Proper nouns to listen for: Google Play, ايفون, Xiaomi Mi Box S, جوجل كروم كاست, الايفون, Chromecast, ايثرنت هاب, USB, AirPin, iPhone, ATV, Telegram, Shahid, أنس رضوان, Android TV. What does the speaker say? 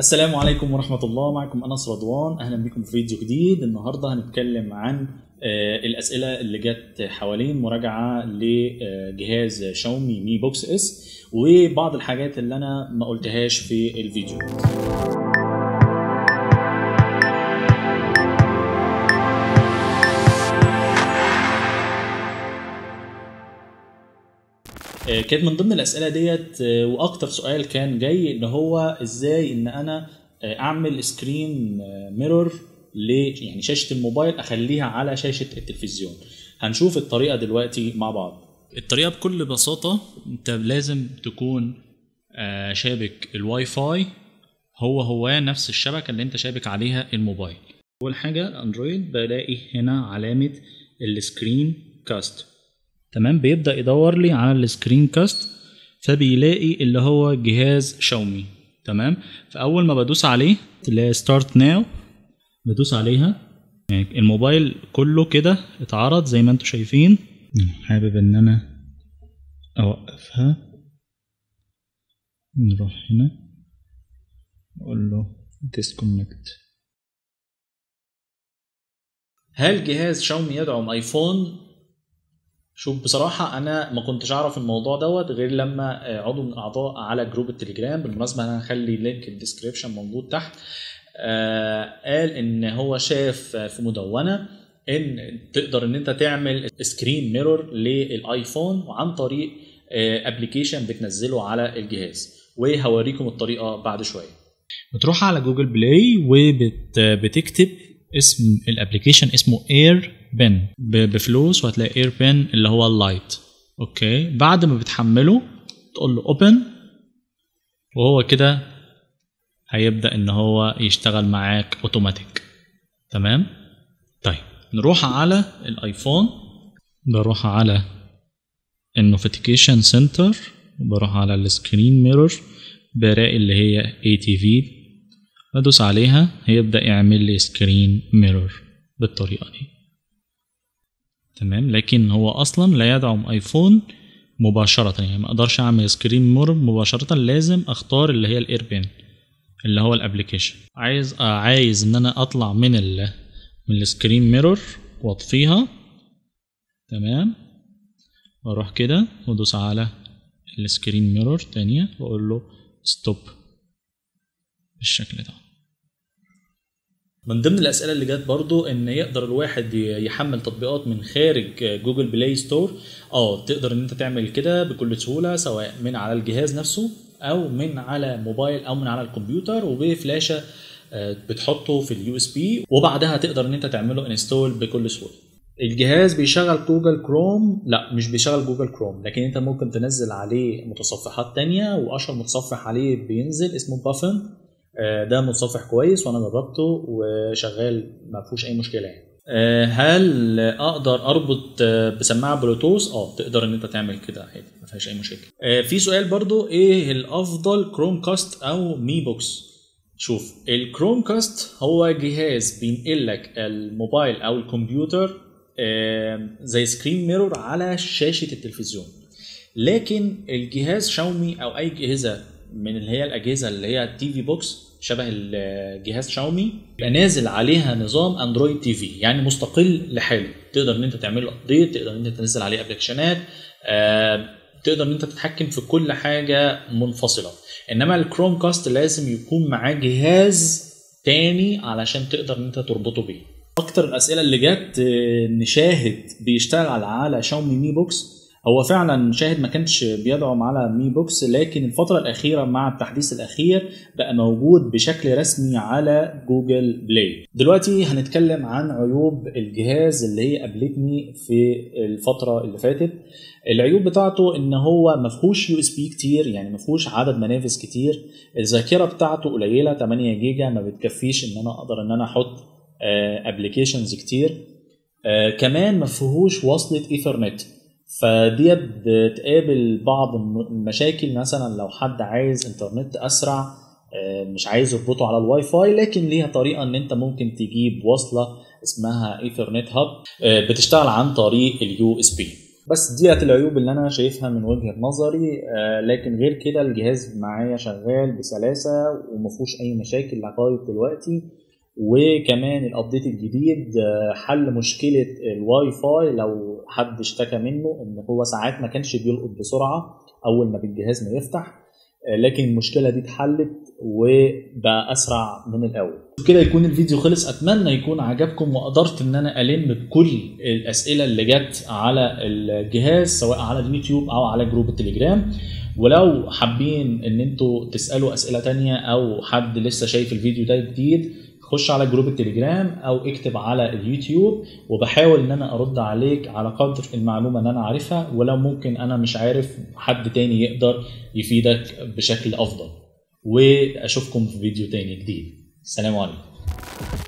السلام عليكم ورحمة الله. معكم أنس رضوان، أهلا بكم في فيديو جديد. النهاردة هنتكلم عن الأسئلة اللي جت حوالين مراجعة لجهاز شاومي مي بوكس اس وبعض الحاجات اللي أنا ما قلتهاش في الفيديو. كانت من ضمن الاسئله ديت واكتر سؤال كان جاي ان هو ازاي ان انا اعمل سكرين ميرور يعني شاشه الموبايل اخليها على شاشه التلفزيون. هنشوف الطريقه دلوقتي مع بعض. الطريقه بكل بساطه انت لازم تكون شابك الواي فاي هو نفس الشبكه اللي انت شابك عليها الموبايل. اول حاجه اندرويد بلاقي هنا علامه السكرين كاست، تمام؟ بيبدأ يدور لي على السكرين كاست فبيلاقي اللي هو جهاز شاومي، تمام؟ فأول ما بدوس عليه تلاقي ستارت ناو، بدوس عليها يعني الموبايل كله كده اتعرض زي ما انتوا شايفين. حابب ان انا اوقفها، نروح هنا اقول له ديسكونكت. هل جهاز شاومي يدعم ايفون؟ شوف بصراحة أنا ما كنتش أعرف الموضوع دوت غير لما عضو من الأعضاء على جروب التليجرام، بالمناسبة أنا هخلي لينك الديسكريبشن موجود تحت، قال إن هو شاف في مدونة إن تقدر إن أنت تعمل سكرين ميرور للآيفون وعن طريق أبلكيشن بتنزله على الجهاز، وهوريكم الطريقة بعد شوية. بتروح على جوجل بلاي وبتكتب اسم الابلكيشن، اسمه AirPin بفلوس، وهتلاقي AirPin اللي هو اللايت. اوكي، بعد ما بتحمله تقول له اوبن، وهو كده هيبدا ان هو يشتغل معاك اوتوماتيك، تمام؟ طيب نروح على الايفون، بروح على النوتيفيكيشن سنتر وبروح على السكرين ميرور، بلاقي اللي هي ATV، بدوس عليها هيبدأ يعمل لي سكرين ميرور بالطريقة دي، تمام؟ لكن هو أصلا لا يدعم أيفون مباشرة، يعني ما أقدرش أعمل سكرين ميرور مباشرة، لازم أختار اللي هي الإيربين اللي هو الأبلكيشن. عايز إن أنا أطلع من السكرين ميرور وأطفيها، تمام؟ وأروح كده وأدوس على السكرين ميرور تانية وأقول له ستوب بالشكل ده. من ضمن الاسئله اللي جت برضو ان يقدر الواحد يحمل تطبيقات من خارج جوجل بلاي ستور. تقدر ان انت تعمل كده بكل سهوله، سواء من على الجهاز نفسه او من على موبايل او من على الكمبيوتر، وبفلاشه بتحطه في USB، وبعدها تقدر ان انت تعمله انستول بكل سهوله. الجهاز بيشغل جوجل كروم؟ لا، مش بيشغل جوجل كروم، لكن انت ممكن تنزل عليه متصفحات تانية، واشهر متصفح عليه بينزل اسمه بافن، ده متصفح كويس وانا جربته وشغال ما فيهوش اي مشكله يعني. هل اقدر اربط بسماعه بلوتوث؟ تقدر ان انت تعمل كده عادي ما فيهاش اي مشاكل. في سؤال برضو، ايه الافضل كروم كاست او مي بوكس؟ شوف، الكروم كاست هو جهاز بينقل لك الموبايل او الكمبيوتر زي سكرين ميرور على شاشه التلفزيون، لكن الجهاز شاومي او اي جهاز من اللي هي الاجهزه اللي هي التي في بوكس شبه الجهاز شاومي بيبقى نازل عليها نظام اندرويد تي في، يعني مستقل لحاله، تقدر ان انت تعمل له ابديت، تقدر ان انت تنزل عليه ابلكيشنات، تقدر ان انت تتحكم في كل حاجه منفصله. انما الكروم كاست لازم يكون معاه جهاز تاني علشان تقدر ان انت تربطه بيه. اكتر الاسئله اللي جت ان شاهد بيشتغل على شاومي مي بوكس. هو فعلا شاهد ما كانش بيدعم على مي بوكس، لكن الفترة الأخيرة مع التحديث الأخير بقى موجود بشكل رسمي على جوجل بلاي. دلوقتي هنتكلم عن عيوب الجهاز اللي هي قابلتني في الفترة اللي فاتت. العيوب بتاعته ان هو ما فيهوش USB كتير، يعني ما فيهوش عدد منافس كتير. الذاكرة بتاعته قليلة 8 جيجا، ما بتكفيش ان انا اقدر ان انا احط ابلكيشنز كتير. كمان ما فيهوش وصلة ايثرنت، فدي بتقابل بعض المشاكل، مثلا لو حد عايز انترنت اسرع مش عايز يربطه على الواي فاي، لكن ليها طريقه ان انت ممكن تجيب وصله اسمها ايثرنت هاب بتشتغل عن طريق اليو اس بي. بس ديت العيوب اللي انا شايفها من وجهة نظري. لكن غير كده الجهاز معايا شغال بسلاسة ومفيهوش اي مشاكل لغاية دلوقتي. وكمان الابديت الجديد حل مشكلة الواي فاي لو حد اشتكى منه ان هو ساعات ما كانش بيلقط بسرعة اول ما بالجهاز ما يفتح، لكن المشكلة دي اتحلت وبقى اسرع من الاول. كده يكون الفيديو خلص، اتمنى يكون عجبكم وقدرت ان انا الم بكل الاسئله اللي جت على الجهاز سواء على اليوتيوب او على جروب التليجرام. ولو حابين ان انتوا تسالوا اسئله تانية او حد لسه شايف الفيديو ده جديد، خش على جروب التليجرام او اكتب على اليوتيوب، وبحاول ان انا ارد عليك على قدر المعلومه اللي انا عارفها، ولو ممكن انا مش عارف حد تاني يقدر يفيدك بشكل افضل. واشوفكم في فيديو تاني جديد. السلام عليكم.